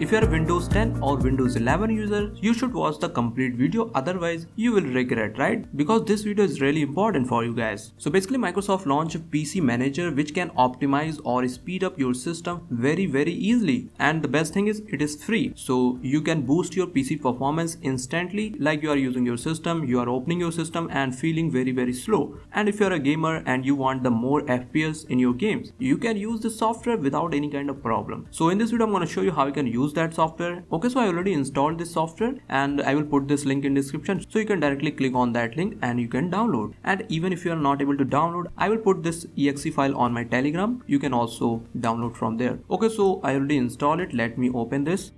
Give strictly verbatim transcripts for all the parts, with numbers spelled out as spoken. If you are a Windows ten or Windows eleven user, you should watch the complete video, otherwise you will regret, right? Because this video is really important for you guys. So basically Microsoft launched P C Manager which can optimize or speed up your system very very easily, and the best thing is it is free. So you can boost your P C performance instantly, like you are using your system, you are opening your system and feeling very very slow. And if you are a gamer and you want the more F P S in your games, you can use the software without any kind of problem. So in this video I'm going to show you how you can use that software. Okay, so I already installed this software and I will put this link in description, so you can directly click on that link and you can download. And even if you are not able to download, I will put this exe file on my Telegram, you can also download from there. Okay, so I already installed it, let me open this.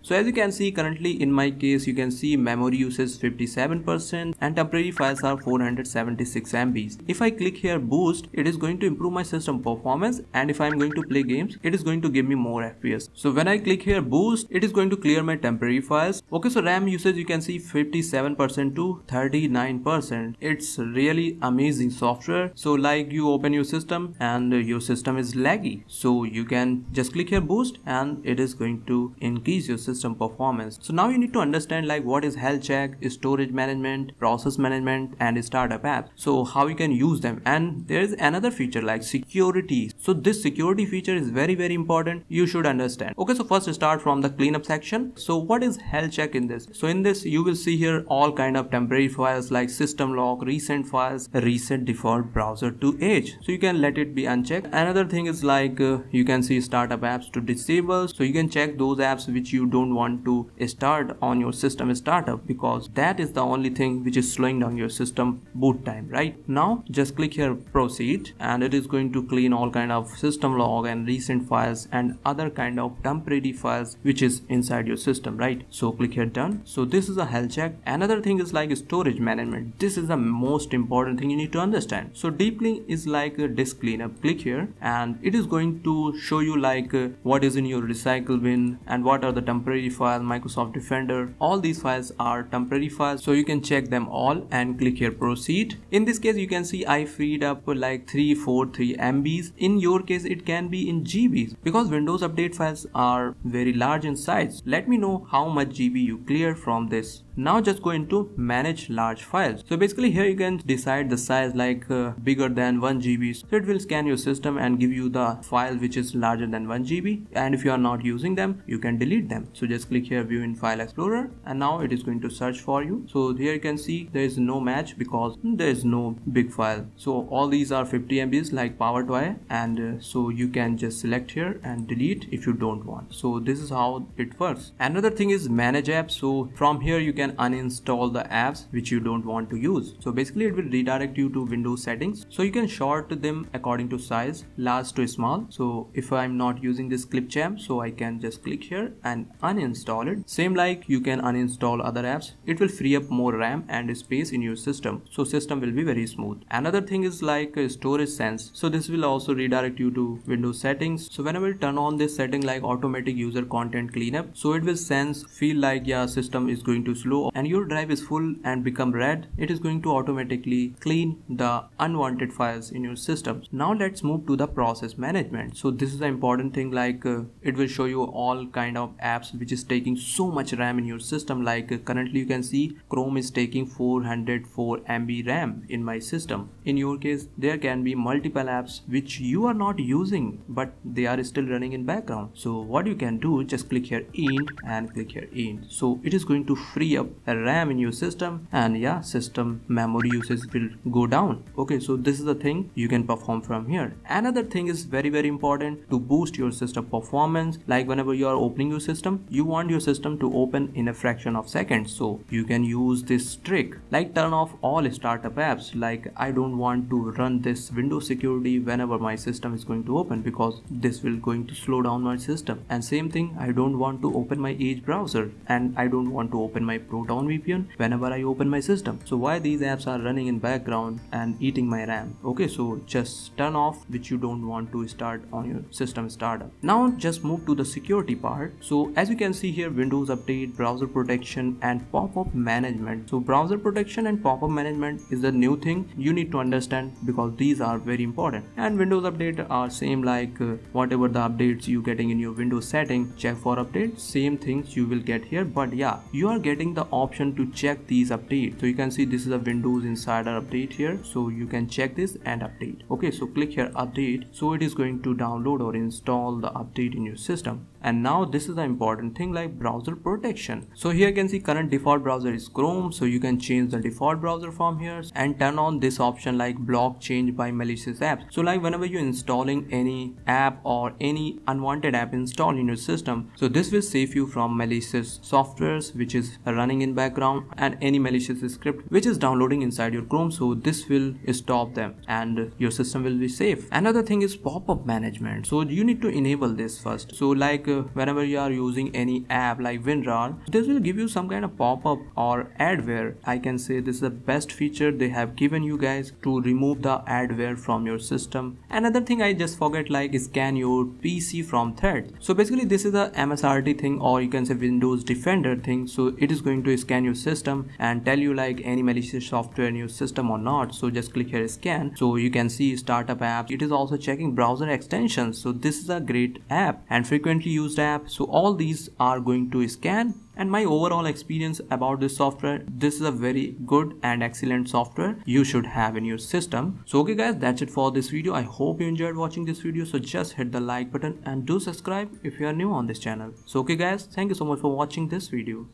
So as you can see, currently in my case you can see memory uses fifty-seven percent and temporary files are four hundred seventy-six M Bs. If I click here boost, it is going to improve my system performance, and if I am going to play games, it is going to give me more F P S. So when I click here boost, it is going to clear my temporary files. Okay, so RAM usage you can see fifty-seven percent to thirty-nine percent. It's really amazing software. So like you open your system and your system is laggy, so you can just click here boost and it is going to increase your system System performance. So now you need to understand like what is health check, storage management, process management and startup apps. So how you can use them. And there is another feature like security. So this security feature is very very important. You should understand. Okay, so first start from the cleanup section. So what is health check in this? So in this you will see here all kind of temporary files like system lock, recent files, reset default browser to Edge. So you can let it be unchecked. Another thing is like uh, you can see startup apps to disable. So you can check those apps which you don't don't want to start on your system startup, because that is the only thing which is slowing down your system boot time. Right now just click here proceed and it is going to clean all kind of system log and recent files and other kind of temporary files which is inside your system, right? So click here done. So this is a health check. Another thing is like storage management. This is the most important thing you need to understand. So deeply is like a disk cleanup. Click here and it is going to show you like uh, what is in your recycle bin and what are the temporary temporary file, Microsoft Defender, all these files are temporary files, so you can check them all and click here proceed. In this case you can see I freed up like three forty-three M Bs. In your case it can be in G Bs, because Windows update files are very large in size. Let me know how much G B you clear from this. Now just go into manage large files. So basically here you can decide the size like uh, bigger than one G B, so it will scan your system and give you the file which is larger than one G B, and if you are not using them you can delete them. So just click here view in file explorer and now it is going to search for you. So here you can see there is no match because there is no big file. So all these are fifty M Bs like PowerToys, and uh, so you can just select here and delete if you don't want. So this is how it works. Another thing is manage apps. So from here you can uninstall the apps which you don't want to use. So basically it will redirect you to Windows settings, so you can sort them according to size, large to small. So if I'm not using this Clipchamp, so I can just click here and uninstall it. Same like you can uninstall other apps, it will free up more RAM and space in your system, so system will be very smooth. Another thing is like storage sense. So this will also redirect you to Windows settings. So whenever you turn on this setting like automatic user content cleanup, so it will sense feel like your yeah, system is going to slow and your drive is full and become red, it is going to automatically clean the unwanted files in your system. Now let's move to the process management. So this is the important thing, like uh, it will show you all kind of apps which is taking so much RAM in your system. Like uh, currently you can see Chrome is taking four hundred four M B RAM in my system. In your case there can be multiple apps which you are not using but they are still running in background. So what you can do, just click here int and click here int. So it is going to free up RAM in your system and yeah, system memory usage will go down. Okay, so this is the thing you can perform from here. Another thing is very very important to boost your system performance. Like whenever you are opening your system, you want your system to open in a fraction of seconds, so you can use this trick like turn off all startup apps. Like I don't want to run this Windows security whenever my system is going to open, because this will going to slow down my system. And same thing, I don't want to open my Edge browser and I don't want to open my Proton V P N whenever I open my system. So why these apps are running in background and eating my RAM? Okay, so just turn off which you don't want to start on your system startup. Now just move to the security part. So as you can see here Windows Update, Browser Protection and Pop-up Management. So Browser Protection and Pop-up Management is the new thing you need to understand because these are very important. And Windows Update are same like uh, whatever the updates you getting in your Windows setting, check for updates, same things you will get here. But yeah, you are getting the option to check these updates. So you can see this is a Windows Insider update here. So you can check this and update. Okay, so click here update. So it is going to download or install the update in your system. And now this is the important thing like browser protection. So here you can see current default browser is Chrome. So you can change the default browser from here and turn on this option like block change by malicious apps. So like whenever you're installing any app or any unwanted app installed in your system, so this will save you from malicious softwares which is running in background and any malicious script which is downloading inside your Chrome. So this will stop them and your system will be safe. Another thing is pop-up management. So you need to enable this first. So like whenever you are using any app like WinRAR, this will give you some kind of pop-up or adware. I can say this is the best feature they have given you guys to remove the adware from your system. Another thing I just forget like scan your P C from thread. So basically this is a M S R T thing or you can say Windows Defender thing. So it is going to scan your system and tell you like any malicious software in your system or not. So just click here scan. So you can see startup apps. It is also checking browser extensions. So this is a great app and frequently used app. So all these are going to scan. And my overall experience about this software, this is a very good and excellent software you should have in your system. So okay guys, that's it for this video. I hope you enjoyed watching this video. So just hit the like button and do subscribe if you are new on this channel. So okay guys, thank you so much for watching this video.